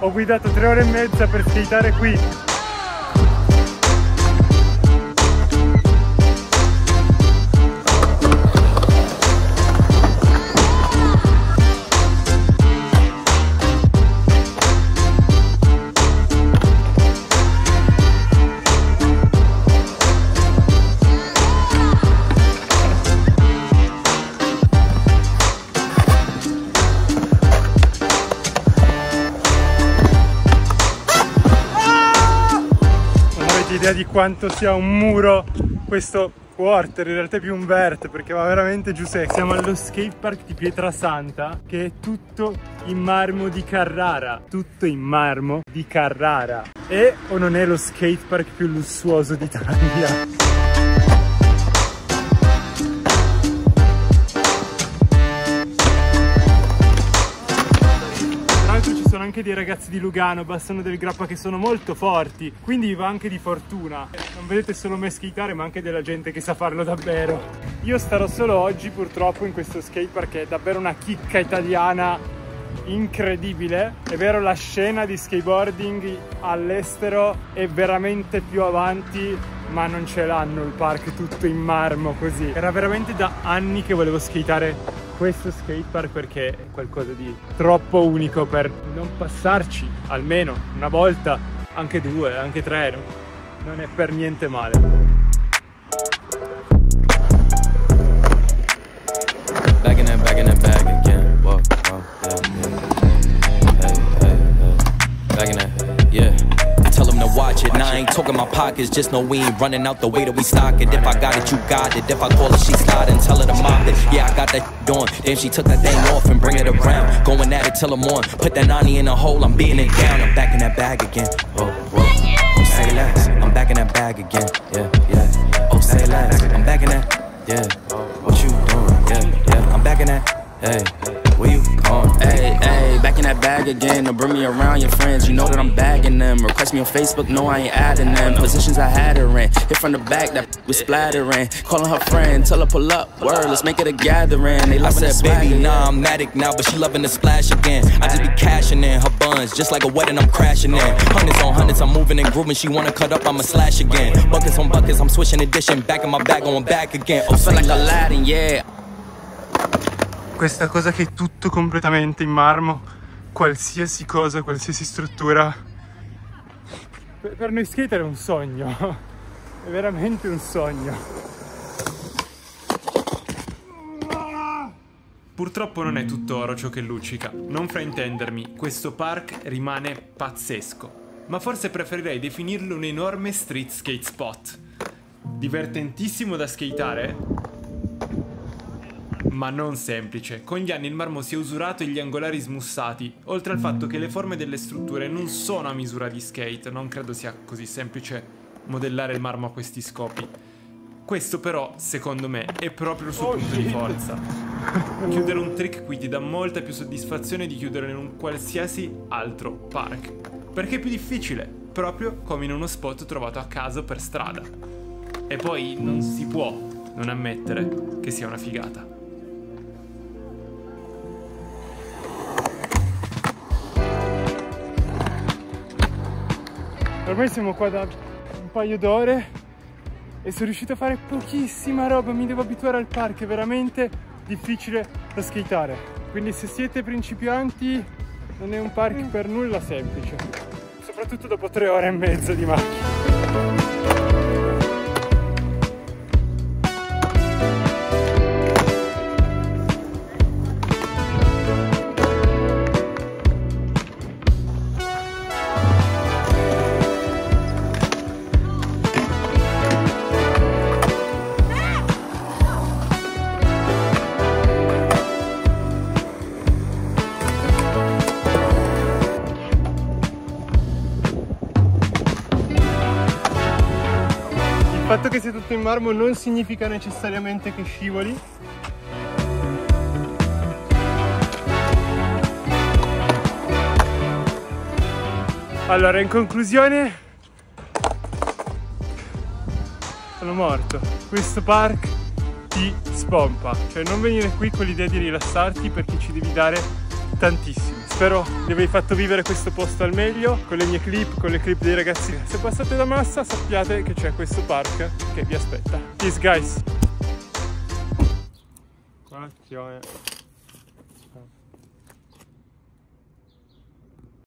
Ho guidato 3 ore e mezza per skateare qui. Idea di quanto sia un muro questo quarter, in realtà è più un vert perché va veramente giù secco. Siamo allo skate park di Pietrasanta, che è tutto in marmo di Carrara, tutto in marmo di Carrara, e o non è lo skate park più lussuoso d'Italia? Anche dei ragazzi di Lugano, Bassano del Grappa, che sono molto forti, quindi va anche di fortuna. Non vedete solo me skateare, ma anche della gente che sa farlo davvero. Io starò solo oggi purtroppo in questo skatepark, che è davvero una chicca italiana incredibile. È vero, la scena di skateboarding all'estero è veramente più avanti, ma non ce l'hanno il park tutto in marmo così. Era veramente da anni che volevo skateare questo skatepark perché è qualcosa di troppo unico per non passarci almeno una volta, anche 2, anche 3, non è per niente male. I ain't talking my pockets, just know we ain't running out the way that we stock it. If I got it, you got it. If I call it, she slide and tell her to mop it. Yeah, I got that on. Then she took that thing off and bring it around. Going at it till I'm on. Put that 90 in a hole, I'm beating it down. I'm back in that bag again. Oh, oh. Say less. I'm back in that bag again. Yeah, yeah. Oh, say less. I'm back in that. Yeah. What you doing? Yeah, yeah. I'm back in that. Hey. Where you going? Hey, hey, back in that bag again. Don't bring me around your friends. You know that I'm bagging them. Request me on Facebook, no, I ain't adding them. Positions I had her in. Hit from the back, that was splattering. Calling her friend, tell her pull up. Word, let's make it a gathering. They loving that baby, nah, I'm addict now, but she loving the splash again. I just be cashing in her buns, just like a wedding, I'm crashing in. Hundreds on hundreds, I'm moving and grooving. She wanna cut up, I'ma slash again. Buckets on buckets, I'm swishing and dishing. Back in my bag, going back again. Oh, I feel like Aladdin, yeah. Questa cosa che è tutto completamente in marmo, qualsiasi cosa, qualsiasi struttura. Per noi skater è un sogno, è veramente un sogno. Purtroppo non è tutto oro ciò che luccica, non fraintendermi, questo park rimane pazzesco, ma forse preferirei definirlo un enorme street skate spot. Divertentissimo da skateare, ma non semplice. Con gli anni il marmo si è usurato e gli angolari smussati, oltre al fatto che le forme delle strutture non sono a misura di skate, non credo sia così semplice modellare il marmo a questi scopi. Questo però, secondo me, è proprio il suo punto di forza. Chiudere un trick qui ti dà molta più soddisfazione di chiudere in un qualsiasi altro park, perché è più difficile, proprio come in uno spot trovato a caso per strada. E poi non si può non ammettere che sia una figata. Ormai siamo qua da un paio d'ore e sono riuscito a fare pochissima roba, mi devo abituare al park, è veramente difficile da skateare. Quindi se siete principianti non è un park per nulla semplice, soprattutto dopo 3 ore e mezza di macchina. Il fatto che sia tutto in marmo non significa necessariamente che scivoli. Allora, in conclusione, sono morto. Questo park ti spompa. Cioè non venire qui con l'idea di rilassarti perché ci devi dare tantissimo. Spero di avervi fatto vivere questo posto al meglio, con le mie clip, con le clip dei ragazzi. Se passate da Massa sappiate che c'è questo park che vi aspetta. Peace guys! Colazione.